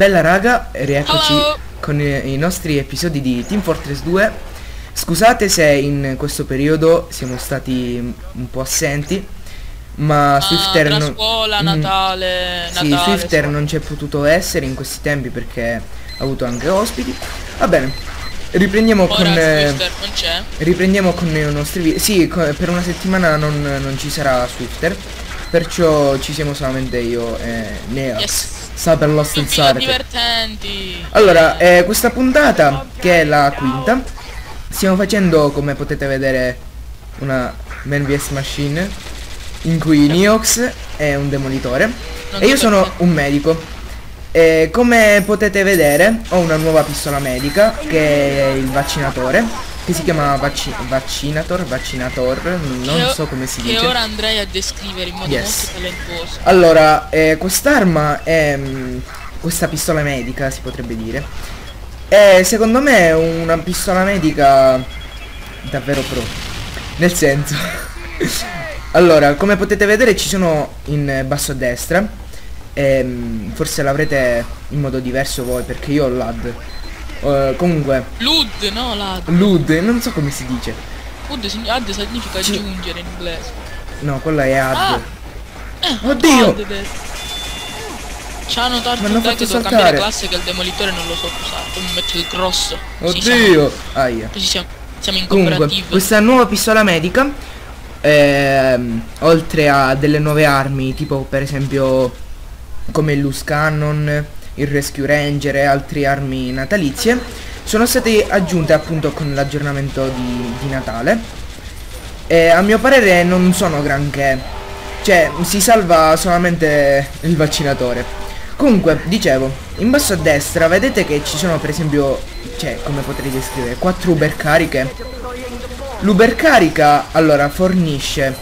Bella raga, rieccoci con i nostri episodi di Team Fortress 2. Scusate se in questo periodo siamo stati un po' assenti, ma Swifter non... scuola, Natale, sì, Natale, Swifter non c'è potuto essere in questi tempi perché ha avuto anche ospiti. Va bene, riprendiamo ora con Swifter non c'è. Riprendiamo con i nostri video. Sì, per una settimana non ci sarà Swifter, perciò ci siamo solamente io e Niox. Yes. Sa per lo stanzare. Divertenti. Allora, questa puntata, che è la quinta, stiamo facendo, come potete vedere, una Mann vs Machine in cui Niox è un demolitore e io sono un medico. E come potete vedere ho una nuova pistola medica che è il vaccinatore, che si chiama vaccinator, non so come si dice, che ora andrei a descrivere in modo molto talentuoso. Allora, quest'arma è questa pistola medica, si potrebbe dire, è secondo me è una pistola medica davvero pro, nel senso allora, come potete vedere ci sono in basso a destra. Forse l'avrete in modo diverso voi, perché io ho LUD. Comunque LUD, no? LUD, non so come si dice. LUD significa aggiungere in inglese. No, quella è AD. Oddio, ci hanno tanto cambiare classe che il demolitore non lo so usare. Mi metto il grosso. Oddio, aia. Siamo in cooperativa. Questa nuova pistola medica, oltre a delle nuove armi, tipo per esempio come il Loose Cannon, il Rescue Ranger e altre armi natalizie, sono state aggiunte appunto con l'aggiornamento di Natale, e a mio parere non sono granché, cioè si salva solamente il vaccinatore. Comunque, dicevo, in basso a destra vedete che ci sono, per esempio, cioè come potrei descrivere, 4 ubercariche. L'ubercarica allora fornisce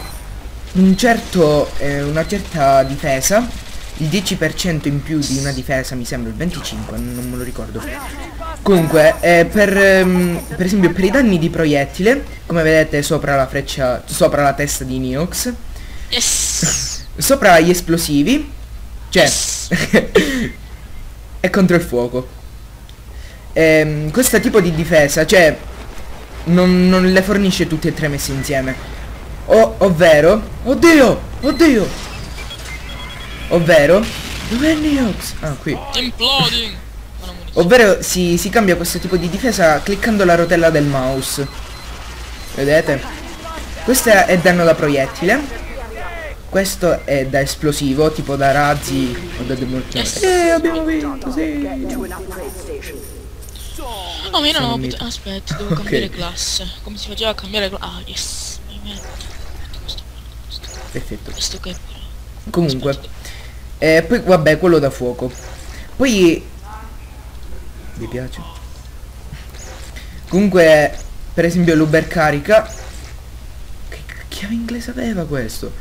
una certa difesa, il 10% in più di una difesa, mi sembra il 25, non me lo ricordo. Comunque, per esempio per i danni di proiettile, come vedete sopra la freccia, sopra la testa di Niox, yes. Sopra gli esplosivi, cioè yes. E contro il fuoco. Questo tipo di difesa, cioè non le fornisce tutte e tre messe insieme, ovvero Ovvero, dov'è Niox? Ah, qui. Imploding. Ovvero si cambia questo tipo di difesa cliccando la rotella del mouse. Vedete? Questo è danno da proiettile. Questo è da esplosivo, tipo da razzi o da demolitore. Abbiamo vinto, sì. Oh, io non ho potuto... Aspetta, devo cambiare classe. Come si faceva a cambiare classe? Ah, yes. Perfetto. Questo che... Comunque... poi vabbè, quello da fuoco. Poi vi piace. Comunque, per esempio l'ubercarica, che chiave inglese aveva questo?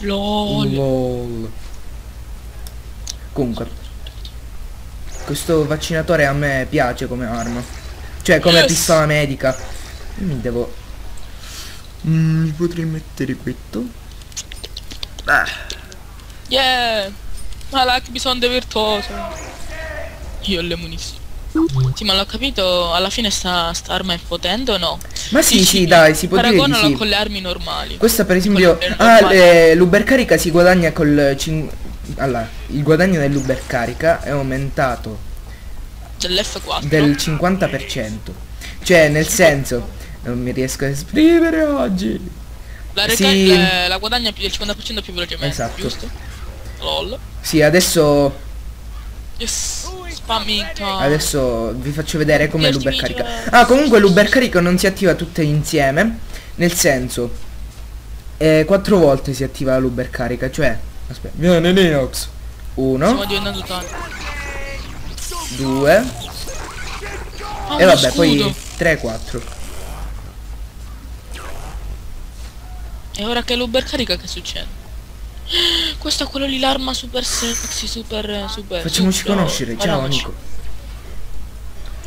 LOL. Comunque questo vaccinatore a me piace come arma, cioè come pistola medica. Mi devo... potrei mettere questo. Ma là che bisogna virtuoso. Io ho le munizioni. Sì, ma l'ho capito, alla fine sta arma è potente o no? Ma sì, sì, dai, si può dire di sì. Con le armi normali. Questa per esempio, l'ubercarica si guadagna col... Allora, il guadagno dell'ubercarica è aumentato dell'F4 del 50%. Cioè, nel senso, non mi riesco a esprimere oggi. La guadagna più del 50% più velocemente, esatto. Giusto? LOL. Sì, adesso adesso vi faccio vedere com'è l'ubercarica. Ah, comunque l'ubercarica non si attiva tutte insieme, nel senso 4 volte si attiva l'ubercarica, cioè aspetta, viene Niox. 1 2 e vabbè, poi 3 4. E ora che l'ubercarica, che succede? Questo è quello lì, l'arma super sexy, super. Facciamoci conoscere, ciao amico.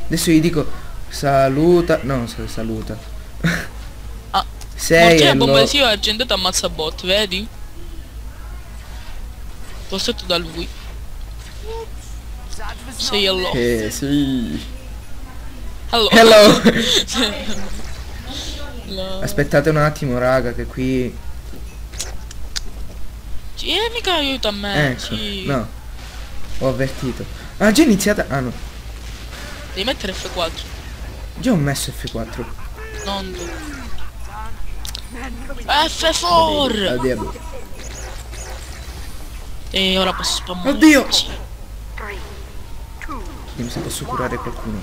Adesso gli dico saluta. No, saluta. Ah, sei la bomba adesiva argentata, ammazza bot, vedi? Postetto da lui. Sei hello. Sì. Hello. Hello. Hello. Aspettate un attimo, raga, che qui... mica aiuta me. Ecco, sì. No. Ho avvertito. Ah, già iniziata. Ah no. Devi mettere F4. Già ho messo F4. Non F4. Addio. E ora posso spammare. Oddio. Vediamo se posso curare qualcuno.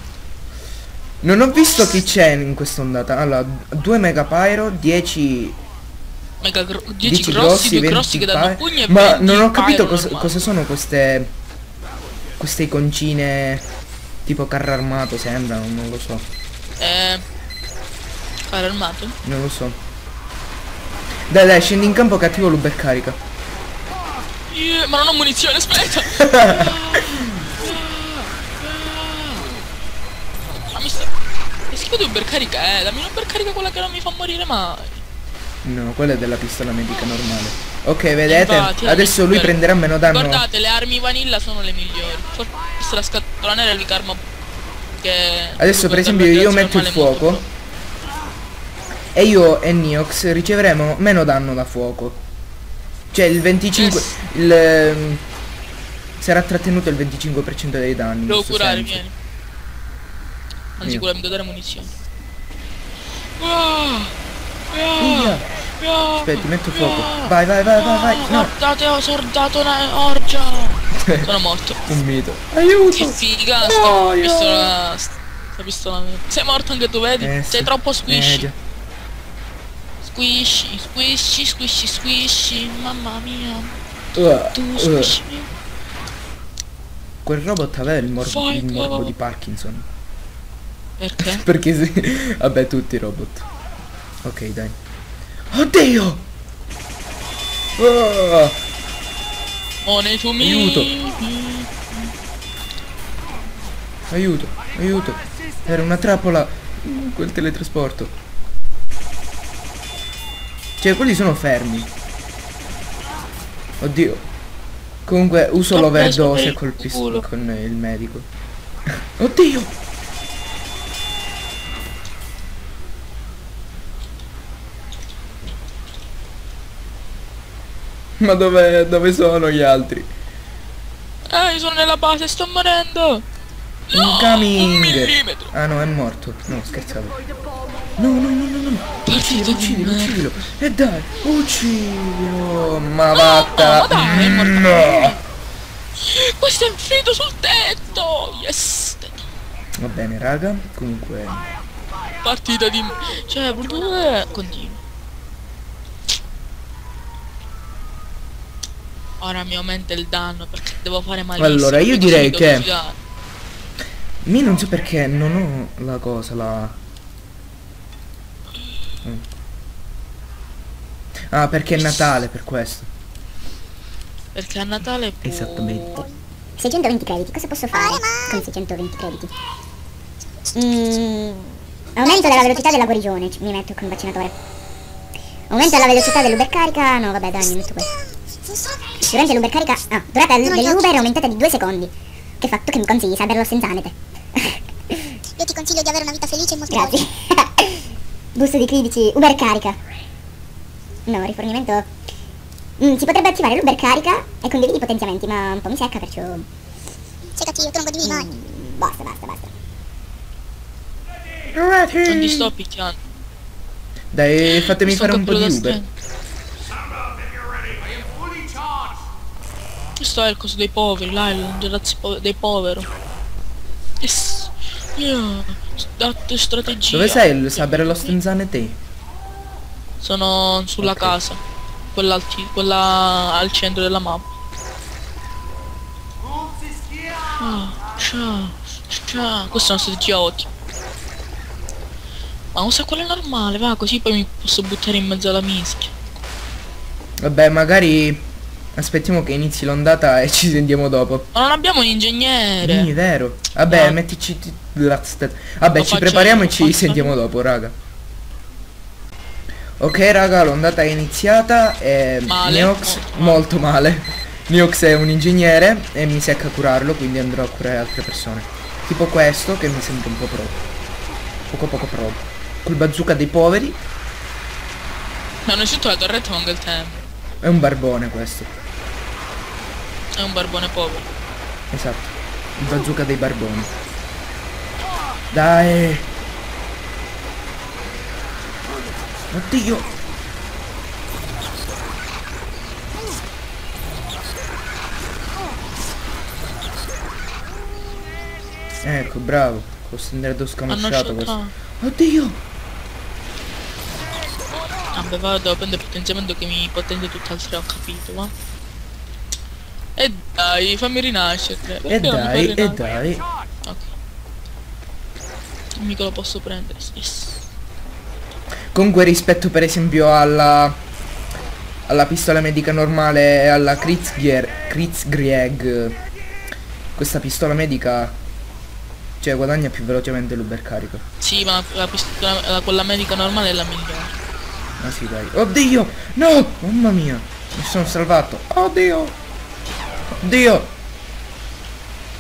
Non ho visto chi c'è in questa ondata. Allora, 2 mega pyro, 10... mega 10 grossi, 2 grossi che danno pugni e ma non ho capito cosa sono queste iconcine tipo carro armato, sembra, non lo so. Carro armato? Non lo so. Dai dai, scendi in campo che attivo l'ubercarica. Ma non ho munizione, aspetta. Ma mi sta... che schifo di ubercarica, dammi un'ubercarica quella che non mi fa morire mai. No, quella è della pistola medica normale. Ok, vedete? Infatti, adesso lui prenderà meno danno. Guardate, le armi vanilla sono le migliori. Forse la scatola nera è l'unica arma che... Adesso per esempio io metto il fuoco e io e Niox riceveremo meno danno da fuoco. Cioè il 25... sarà trattenuto il 25% dei danni. Devo curare, vieni. Anzi, curami, devo dare munizioni. Oh! Aspetta, metto fuoco. Vai, vai, vai, vai, vai. No. Guardate, ho sordato una orgia. Sono morto. Un mito. Aiuto. Che figa, sta pistola. Sei morto anche tu, vedi? Sei troppo squishy. Squishy. Mamma mia. Tu squishy. Quel robot aveva il morbo di Parkinson. Perché? Perché sì. Vabbè, tutti i robot. Ok, dai. Oddio! Oh! Aiuto! Aiuto, aiuto! Era una trappola! Quel teletrasporto! Cioè, quelli sono fermi! Oddio! Comunque, uso l'overdose col pistolo, con il medico. Oddio! Ma dove sono gli altri? Io sono nella base, sto morendo! No, incoming! Ah no, è morto. No, scherzavo. No. Uccidilo. E dai, uccidilo! Ma vatta! No! Questo è inflitto sul tetto! Yes! Va bene, raga. Comunque... partita di... cioè, continua. Ora mi aumenta il danno perché devo fare malissimo. Allora io direi che mi non so perché non ho la cosa ah, perché è Natale, per questo. Perché a Natale può... esattamente. 620 crediti, cosa posso fare con 620 crediti? Aumento della velocità della guarigione, mi metto con il vaccinatore. Aumento la velocità dell'ubercarica, no vabbè dai, mi metto questo. Durante l'ubercarica... ah, durata dell'uber è aumentata di 2 secondi. Che fatto che mi consigli, saperlo senza anete. Io ti consiglio di avere una vita felice e molto... grazie. Busto di 15, ubercarica. No, rifornimento... si potrebbe attivare l'ubercarica e condividi i potenziamenti, ma un po' mi secca, perciò... sei cattivo, tu non condividi mai. Basta. Non ti sto picchiando. Dai, fatemi fare un po' di uber. Questo è il coso dei poveri, là è il dei poveri. Yes. Strategia. Dove sei il saber lo stenzane te? Sono sulla casa. Quella al centro della mappa. Ciao. Questa è una strategia ottima. Ma usa quella normale, va, così poi mi posso buttare in mezzo alla mischia. Vabbè, magari... aspettiamo che inizi l'ondata e ci sentiamo dopo. Ma non abbiamo un ingegnere. Sì, è vero. Vabbè, no. Mettici... vabbè, ci prepariamo e ci sentiamo dopo, raga. Ok, raga, l'ondata è iniziata e Niox molto male. Niox è un ingegnere e mi secca a curarlo, quindi andrò a curare altre persone. Tipo questo che mi sembra un po' pro. Poco pro. Col bazooka dei poveri. No, non c'è la torretta lungo il tempo. È un barbone questo. È un barbone povero. Esatto. Il bazooka dei barboni. Dai. Oddio. Ecco, bravo, questo nerd scamasciato questo. Oddio! Vabbè, vado a prendere potenziamento che mi potenzia tutt'altro, ho capito, ma... E dai, fammi rinascere. E dai, e dai. Ok. Mica lo posso prendere, yes. Comunque rispetto per esempio alla pistola medica normale e alla Kritzkrieg, questa pistola medica... Cioè guadagna più velocemente l'ubercarico. Sì, ma quella medica normale è la migliore. Ah sì, dai. Oddio! No! Mamma mia! Mi sono salvato! Oddio! Oddio!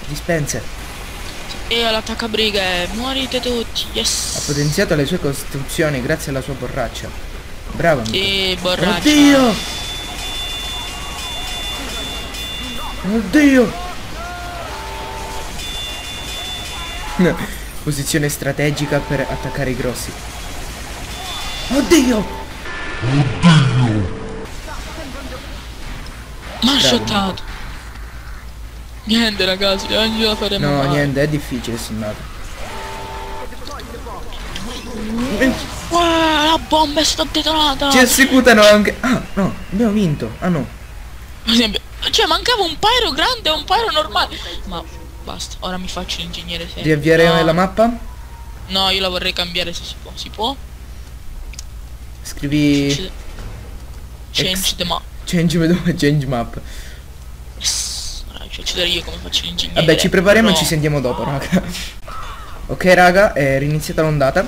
Dispense. E all'attaccabriga è... Morite tutti! Yes! Ha potenziato le sue costruzioni grazie alla sua borraccia. Bravo amico. Sì, borraccia. Oddio! Oddio! Posizione strategica per attaccare i grossi. Oddio! Oddio! Ma ha shottato! Niente ragazzi, oggi la faremo. No, male. Niente, è difficile simulato. La bomba è stata detonata! Ci assicurano anche... Ah, no, abbiamo vinto. Ah no. Cioè mancava un pyro grande e un pyro normale. Ma... Basta, ora mi faccio l'ingegnere sempre. Riavvieremo la mappa? No, io la vorrei cambiare se si può. Si può? Scrivi... Change the map. Change map. Yes, faccio vedere io come faccio l'ingegnere. Vabbè, ci prepariamo e ci sentiamo dopo, raga. Ok, raga, è riniziata l'ondata.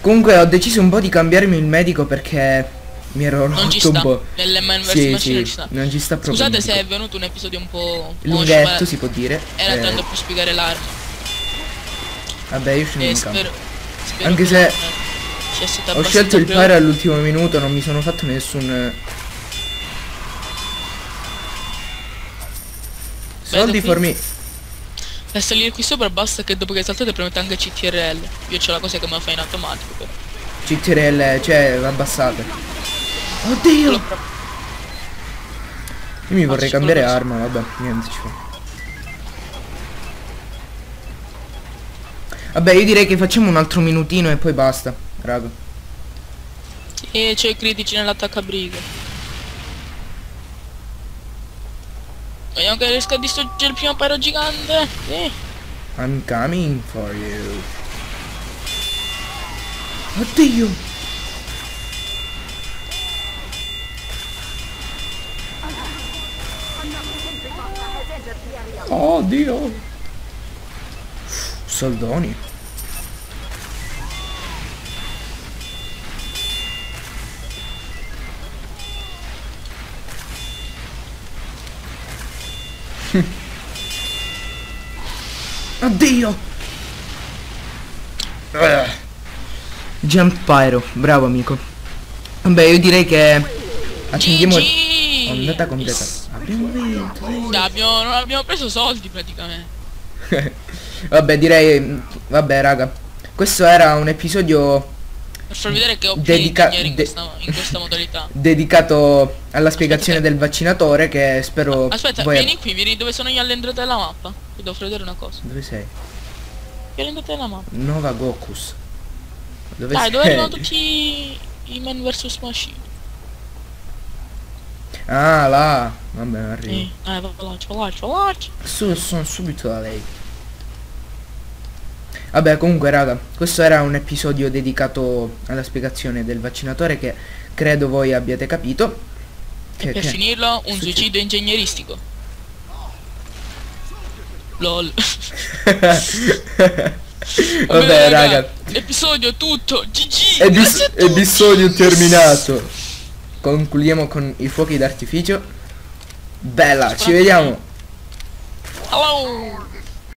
Comunque ho deciso un po' di cambiarmi il medico perché... Mi ero rotto un po'. Nel Mann vs Machine sì, ci sta. Non ci sta proprio. Scusate se è venuto un episodio un po' lunghetto, si può dire. Era tanto per spiegare l'arma. Vabbè, io sono in campo. Anche se ho scelto il pari all'ultimo minuto, non mi sono fatto nessun soldi for me. Per salire qui sopra basta che dopo che saltate premete anche CTRL. Io c'ho la cosa che me la fa in automatico però. CTRL, cioè abbassate. Oddio! Io mi vorrei cambiare arma, vabbè, niente ci fa. Vabbè, io direi che facciamo un altro minutino e poi basta, raga. E c'è i critici nell'attaccabriga. Vogliamo che riesca a distruggere il primo paro gigante. I'm coming for you. Oddio! Oddio! Soldoni! Oddio! Jump pyro, bravo amico. Vabbè, io direi che accendiamo ondata completa. Abbiamo vinto. Non abbiamo preso soldi praticamente. Vabbè, direi. Vabbè, raga. Questo era un episodio per far vedere che ho in questa modalità. Dedicato alla spiegazione del vaccinatore che spero. Aspetta, vieni qui, vedi dove sono io all'entrata della mappa. Ti devo far vedere una cosa. Dove sei? Io all'entrata della mappa. Nova Gokus. Dove sei? Dove erano tutti i Mann vs Machine? Ah là, vabbè arrivo. Sono subito da lei. Vabbè comunque raga, questo era un episodio dedicato alla spiegazione del vaccinatore che credo voi abbiate capito. Che, per finirlo un suicidio ingegneristico. LOL. Vabbè raga. Episodio tutto. GG. Episodio terminato. Concludiamo con i fuochi d'artificio. Bella, ci vediamo. Hello.